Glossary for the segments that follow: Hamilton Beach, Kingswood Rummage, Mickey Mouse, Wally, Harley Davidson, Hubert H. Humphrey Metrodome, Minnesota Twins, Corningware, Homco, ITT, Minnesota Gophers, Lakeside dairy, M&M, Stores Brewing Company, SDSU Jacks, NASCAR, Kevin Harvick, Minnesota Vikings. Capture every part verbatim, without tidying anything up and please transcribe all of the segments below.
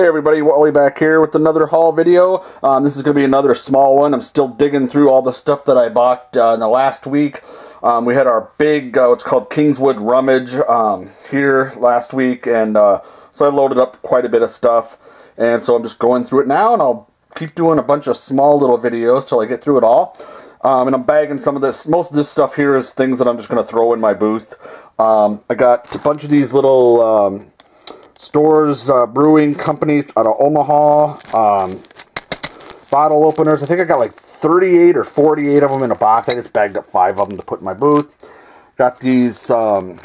Hey everybody, Wally back here with another haul video. Um, this is going to be another small one. I'm still digging through all the stuff that I bought uh, in the last week. Um, we had our big, uh, what's called Kingswood Rummage um, here last week, and uh, so I loaded up quite a bit of stuff. And so I'm just going through it now, and I'll keep doing a bunch of small little videos till I get through it all. Um, and I'm bagging some of this. Most of this stuff here is things that I'm just going to throw in my booth. Um, I got a bunch of these little... Um, Stores uh, Brewing Company out of Omaha, um, bottle openers. I think I got like thirty-eight or forty-eight of them in a box. I just bagged up five of them to put in my booth. Got these um,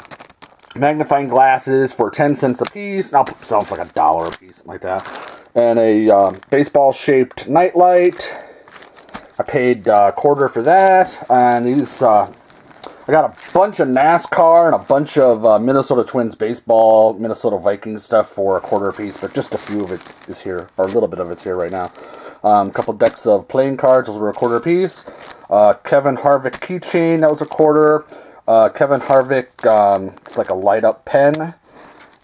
magnifying glasses for ten cents a piece. Now it sounds like a dollar a piece, something like that. And a um, baseball-shaped nightlight. I paid a quarter for that. And these... Uh, I got a bunch of NASCAR and a bunch of uh, Minnesota Twins baseball, Minnesota Vikings stuff for a quarter apiece, but just a few of it is here, or a little bit of it's here right now. A um, couple decks of playing cards, those were a quarter apiece. Uh, Kevin Harvick keychain, that was a quarter. Uh, Kevin Harvick, um, it's like a light-up pen.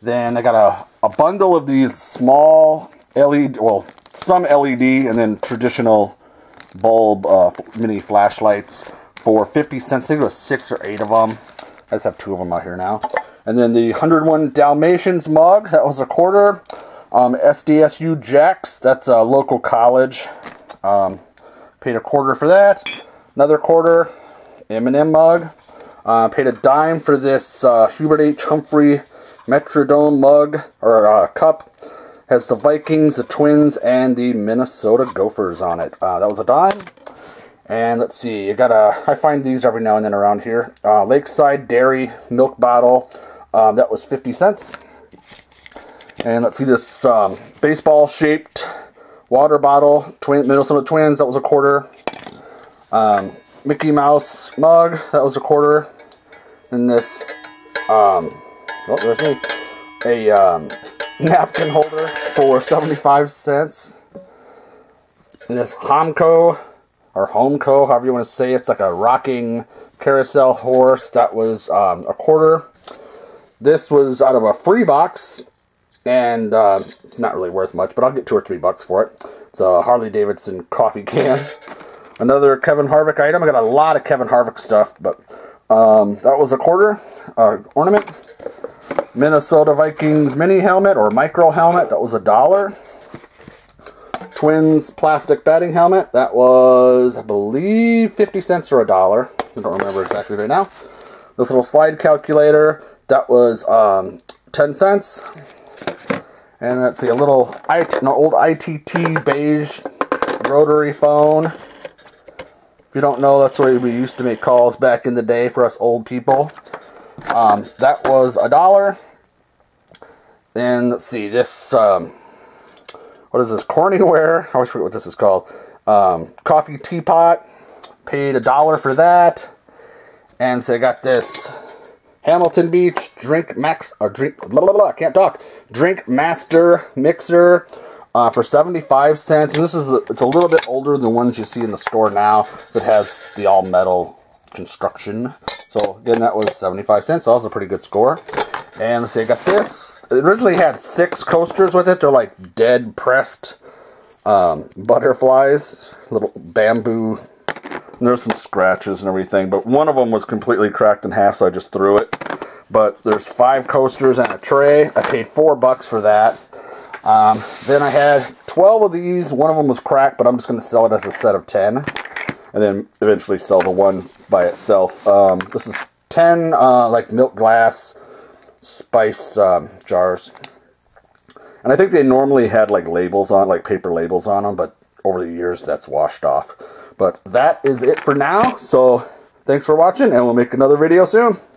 Then I got a, a bundle of these small L E D, well, some L E D and then traditional bulb uh, mini flashlights. For fifty cents, I think it was six or eight of them. I just have two of them out here now. And then the one oh one Dalmatians mug, that was a quarter. Um, S D S U Jacks, that's a local college. Um, paid a quarter for that. Another quarter, M and M mug. Uh, paid a dime for this uh, Hubert H. Humphrey Metrodome mug, or uh, cup. Has the Vikings, the Twins, and the Minnesota Gophers on it. Uh, that was a dime. And let's see, you got a, I find these every now and then around here. Uh, Lakeside dairy milk bottle, um, that was fifty cents. And let's see, this um, baseball-shaped water bottle, twin, Minnesota Twins, that was a quarter. Um, Mickey Mouse mug, that was a quarter. And this, um, oh, there's me, a um, napkin holder for seventy-five cents. And this Homco, or Homco, however you want to say it. It's like a rocking carousel horse. That was um, a quarter. This was out of a free box, and uh, it's not really worth much, but I'll get two or three bucks for it. It's a Harley Davidson coffee can. Another Kevin Harvick item. I got a lot of Kevin Harvick stuff, but um, that was a quarter uh, ornament. Minnesota Vikings mini helmet or micro helmet. That was a dollar. Twins plastic batting helmet. That was, I believe, fifty cents or a dollar. I don't remember exactly right now. This little slide calculator. That was um, ten cents. And let's see, a little an old I T T beige rotary phone. If you don't know, that's the way we used to make calls back in the day for us old people. Um, that was a dollar. And let's see, this... Um, What is this? Corningware? I always forget what this is called. Um, coffee teapot. Paid a dollar for that. And so I got this Hamilton Beach drink max or drink blah blah blah. Can't talk. Drink master mixer uh, for seventy-five cents. And this is a, it's a little bit older than the ones you see in the store now. So it has the all metal construction. So again, that was seventy-five cents. That was a pretty good score. And let's see, I got this. It originally had six coasters with it. They're like dead pressed um, butterflies, little bamboo. And there's some scratches and everything, but one of them was completely cracked in half, so I just threw it. But there's five coasters and a tray. I paid four bucks for that. Um, then I had twelve of these. One of them was cracked, but I'm just going to sell it as a set of ten. And then eventually sell the one by itself. Um, this is ten uh, like milk glass spice um, jars, and I think they normally had like labels on, like paper labels on them, but over the years that's washed off. But that is it for now, so thanks for watching, and we'll make another video soon.